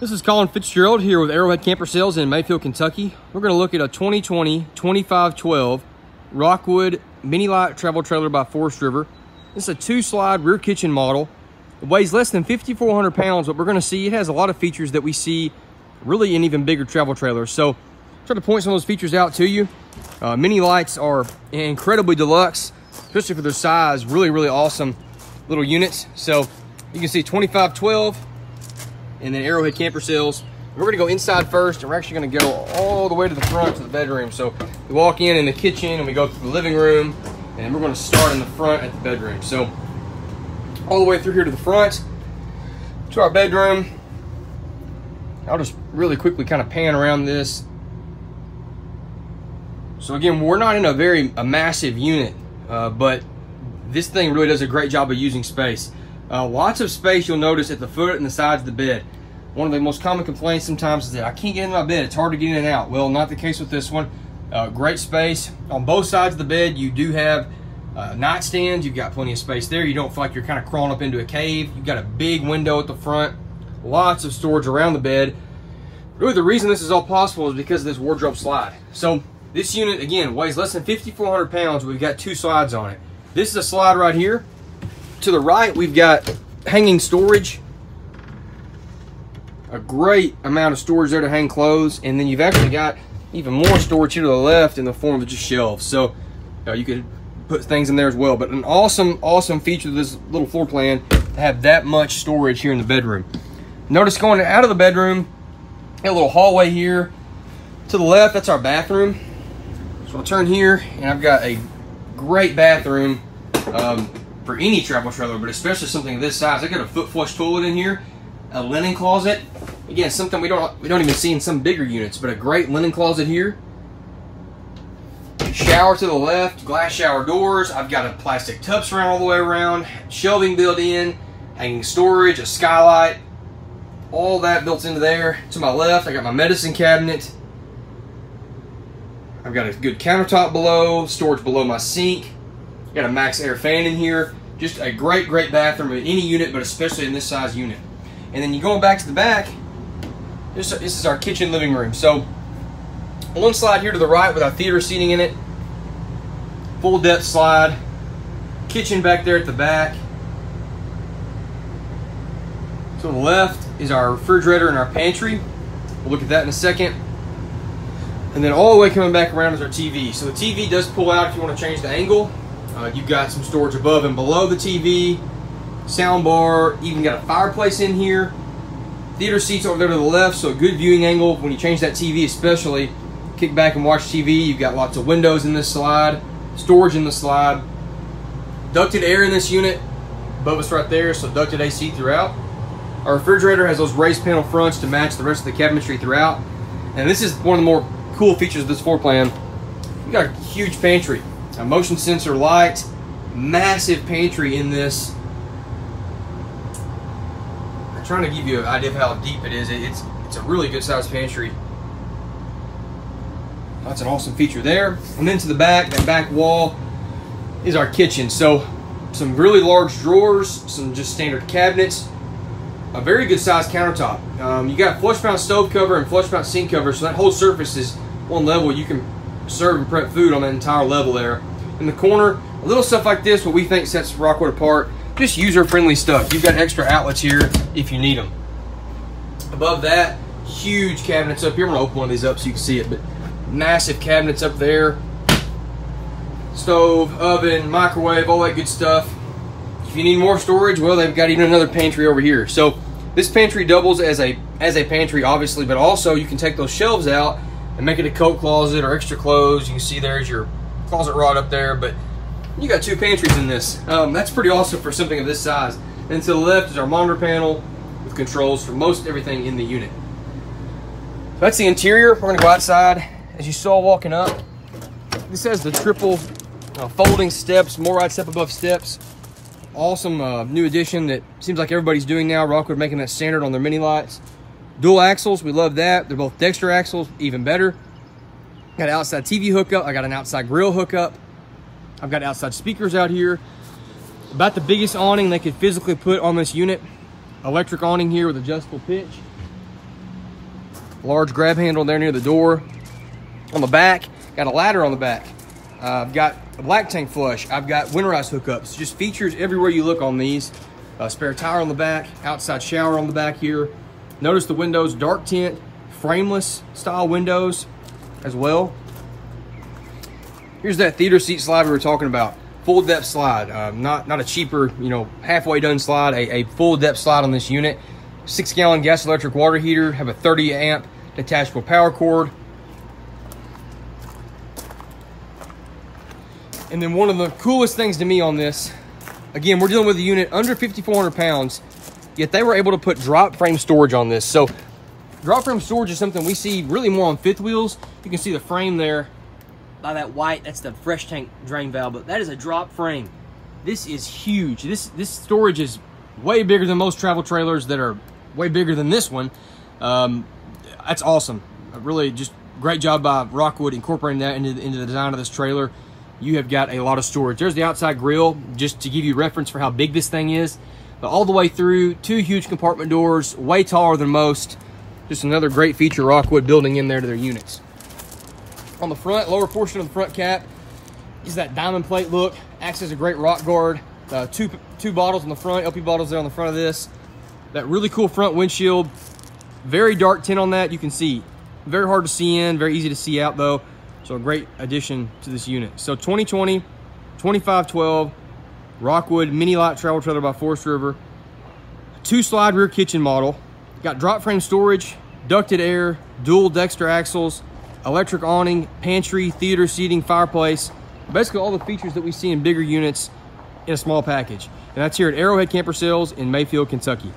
This is Colin Fitzgerald here with Arrowhead Camper Sales in Mayfield, Kentucky. We're going to look at a 2020 2512 Rockwood Mini-Lite travel trailer by Forest River. It's a two-slide rear kitchen model. It weighs less than 5,400 pounds, but we're going to see it has a lot of features that we see really in even bigger travel trailers. So try to point some of those features out to you. Mini-Lites are incredibly deluxe, especially for their size. Really, really awesome little units. So you can see 2512. And then Arrowhead Camper Sales. We're gonna go inside first, and we're actually gonna go all the way to the front to the bedroom. So we walk in the kitchen, and we go through the living room, and we're gonna start in the front at the bedroom. So all the way through here to the front, to our bedroom. I'll just really quickly kind of pan around this. So again, we're not in a massive unit, but this thing really does a great job of using space. Lots of space you'll notice at the foot and the sides of the bed. One of the most common complaints sometimes is that I can't get in my bed, it's hard to get in and out. Well, not the case with this one. Great space. On both sides of the bed, you do have nightstands. You've got plenty of space there. You don't feel like you're kind of crawling up into a cave. You've got a big window at the front. Lots of storage around the bed. Really, the reason this is all possible is because of this wardrobe slide. So this unit, again, weighs less than 5,400 pounds. We've got two slides on it. This is a slide right here. To the right, we've got hanging storage, a great amount of storage there to hang clothes, and then you've actually got even more storage here to the left in the form of just shelves. So you could put things in there as well, but an awesome feature of this little floor plan to have that much storage here in the bedroom. Notice going out of the bedroom, a little hallway here to the left, that's our bathroom. So I'll turn here, and I've got a great bathroom for any travel trailer, but especially something this size. I got a foot flush toilet in here, a linen closet. Again, something we don't even see in some bigger units, but a great linen closet here. Shower to the left, glass shower doors. I've got a plastic tub surround all the way around, shelving built in, hanging storage, a skylight, all that built into there. To my left, I got my medicine cabinet. I've got a good countertop below, storage below my sink. Got a max air fan in here. Just a great bathroom in any unit, but especially in this size unit. And then you going back to the back, this is our kitchen living room. So one slide here to the right with our theater seating in it, full depth slide, kitchen back there at the back. To the left is our refrigerator and our pantry. We'll look at that in a second. And then all the way coming back around is our TV. So the TV does pull out if you want to change the angle. You've got some storage above and below the TV, sound bar, even got a fireplace in here. Theater seats over there to the left, so a good viewing angle when you change that TV especially. Kick back and watch TV. You've got lots of windows in this slide, storage in the slide. Ducted air in this unit, above us right there, so ducted AC throughout. Our refrigerator has those raised panel fronts to match the rest of the cabinetry throughout. And this is one of the more cool features of this floor plan. You've got a huge pantry. A motion sensor light, massive pantry in this. I'm trying to give you an idea of how deep it is. It's a really good sized pantry. That's an awesome feature there. And then to the back, that back wall is our kitchen. So some really large drawers, some just standard cabinets, a very good sized countertop. You got flush mount stove cover and flush mount sink cover, so that whole surface is one level. You can serve and prep food on that entire level there. In the corner, a little stuff like this, what we think sets Rockwood apart, just user-friendly stuff. You've got extra outlets here if you need them. Above that, huge cabinets up here. I'm gonna open one of these up so you can see it, but massive cabinets up there. Stove, oven, microwave, all that good stuff. If you need more storage, well, they've got even another pantry over here. So this pantry doubles as a pantry, obviously, but also you can take those shelves out and make it a coat closet or extra clothes. You can see there's your closet rod up there, but you got two pantries in this. That's pretty awesome for something of this size. And to the left is our monitor panel with controls for most everything in the unit. So that's the interior. We're gonna go outside. As you saw walking up, this has the triple folding steps, more right step above steps. Awesome new addition that seems like everybody's doing now. Rockwood making that standard on their Mini-Lites. Dual axles, we love that. They're both Dexter axles, even better. Got an outside TV hookup. I got an outside grill hookup. I've got outside speakers out here. About the biggest awning they could physically put on this unit. Electric awning here with adjustable pitch. large grab handle there near the door. On the back, got a ladder on the back. I've got a black tank flush. I've got winterized hookups. Just features everywhere you look on these. Spare tire on the back, outside shower on the back here. Notice the windows, dark tint, frameless style windows as well. Here's that theater seat slide we were talking about. Full depth slide, not a cheaper, you know, halfway done slide, a full depth slide on this unit. 6 gallon gas electric water heater, have a 30 amp detachable power cord. And then one of the coolest things to me on this, again, we're dealing with a unit under 5,400 pounds, yet they were able to put drop frame storage on this. So drop frame storage is something we see really more on fifth wheels. You can see the frame there. By that white, that's the fresh tank drain valve, but that is a drop frame. This is huge. This storage is way bigger than most travel trailers that are way bigger than this one. That's awesome. Really just great job by Rockwood incorporating that into the design of this trailer. You have got a lot of storage. There's the outside grill, just to give you reference for how big this thing is. But all the way through, two huge compartment doors, way taller than most. Just another great feature Rockwood building in there to their units. On the front, lower portion of the front cap is that diamond plate look. Acts as a great rock guard. Two bottles on the front, LP bottles there on the front of this. That really cool front windshield. Very dark tint on that, you can see. Very hard to see in, very easy to see out though. So a great addition to this unit. So 2020, 2512, Rockwood Mini-Lite travel trailer by Forest River. Two slide rear kitchen model. Got drop frame storage, ducted air, dual Dexter axles, electric awning, pantry, theater seating, fireplace, basically all the features that we see in bigger units in a small package. And that's here at Arrowhead Camper Sales in Mayfield, Kentucky.